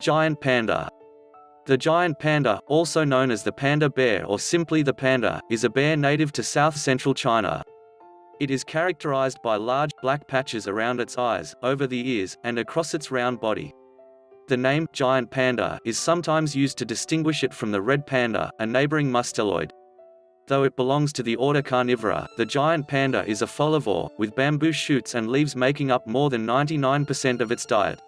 Giant panda. The giant panda, also known as the panda bear or simply the panda, is a bear native to south-central China. It is characterized by large, black patches around its eyes, over the ears, and across its round body. The name, giant panda, is sometimes used to distinguish it from the red panda, a neighboring musteloid. Though it belongs to the order Carnivora, the giant panda is a folivore, with bamboo shoots and leaves making up more than 99% of its diet.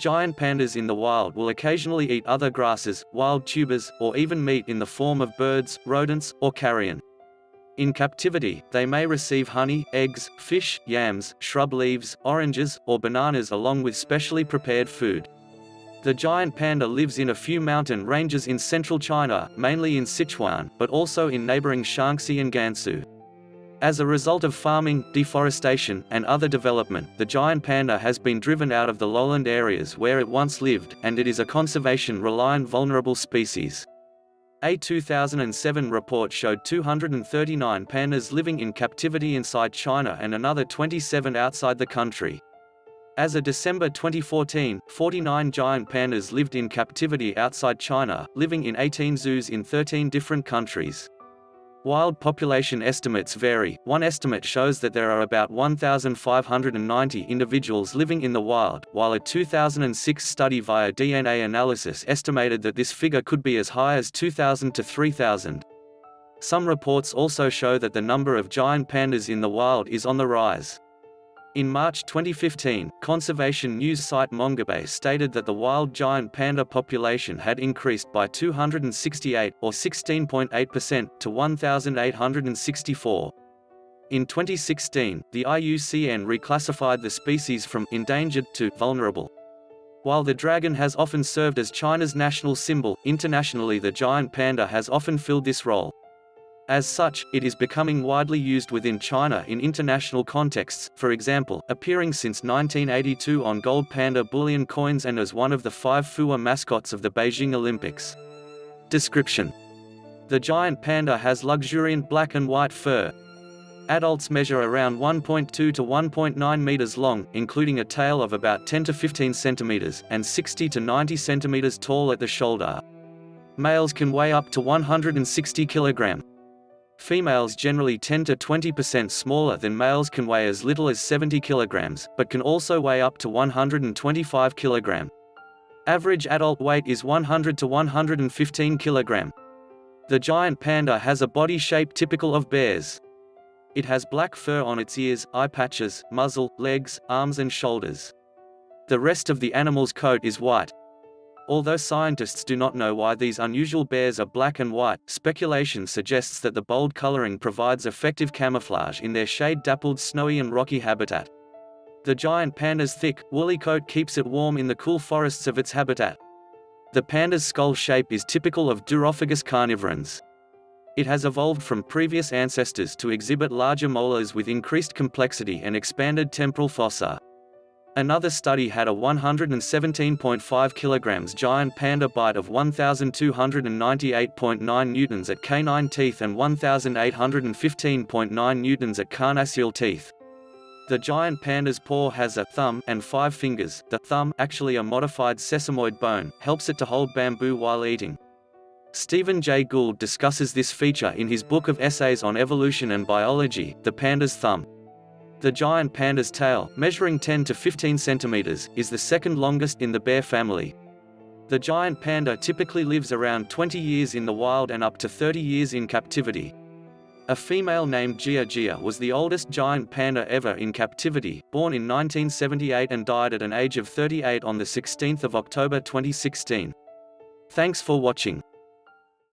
Giant pandas in the wild will occasionally eat other grasses, wild tubers, or even meat in the form of birds, rodents, or carrion. In captivity, they may receive honey, eggs, fish, yams, shrub leaves, oranges, or bananas along with specially prepared food. The giant panda lives in a few mountain ranges in central China, mainly in Sichuan, but also in neighboring Shaanxi and Gansu. As a result of farming, deforestation, and other development, the giant panda has been driven out of the lowland areas where it once lived, and it is a conservation-reliant vulnerable species. A 2007 report showed 239 pandas living in captivity inside China and another 27 outside the country. As of December 2014, 49 giant pandas lived in captivity outside China, living in 18 zoos in 13 different countries. Wild population estimates vary. One estimate shows that there are about 1,590 individuals living in the wild, while a 2006 study via DNA analysis estimated that this figure could be as high as 2,000 to 3,000. Some reports also show that the number of giant pandas in the wild is on the rise. In March 2015, conservation news site Mongabay stated that the wild giant panda population had increased by 268, or 16.8%, to 1,864. In 2016, the IUCN reclassified the species from endangered to vulnerable. While the dragon has often served as China's national symbol, internationally the giant panda has often filled this role. As such, it is becoming widely used within China in international contexts, for example, appearing since 1982 on gold panda bullion coins and as one of the 5 Fuwa mascots of the Beijing Olympics. Description: the giant panda has luxuriant black and white fur. Adults measure around 1.2 to 1.9 meters long, including a tail of about 10 to 15 centimeters, and 60 to 90 centimeters tall at the shoulder. Males can weigh up to 160 kilograms. Females generally 10 to 20% smaller than males, can weigh as little as 70 kilograms, but can also weigh up to 125 kilograms. Average adult weight is 100 to 115 kilograms. The giant panda has a body shape typical of bears. It has black fur on its ears, eye patches, muzzle, legs, arms and shoulders. The rest of the animal's coat is white. Although scientists do not know why these unusual bears are black and white, speculation suggests that the bold coloring provides effective camouflage in their shade-dappled snowy and rocky habitat. The giant panda's thick, woolly coat keeps it warm in the cool forests of its habitat. The panda's skull shape is typical of Durophagus carnivorans. It has evolved from previous ancestors to exhibit larger molars with increased complexity and expanded temporal fossa. Another study had a 117.5 kilograms giant panda bite of 1,298.9 newtons at canine teeth and 1,815.9 newtons at carnassial teeth. The giant panda's paw has a thumb and 5 fingers. The thumb, actually a modified sesamoid bone, helps it to hold bamboo while eating. Stephen Jay Gould discusses this feature in his book of essays on evolution and biology, The Panda's Thumb. The giant panda's tail, measuring 10 to 15 centimeters, is the second longest in the bear family. The giant panda typically lives around 20 years in the wild and up to 30 years in captivity. A female named Jia Jia was the oldest giant panda ever in captivity, born in 1978 and died at an age of 38 on the 16th of October 2016. Thanks for watching.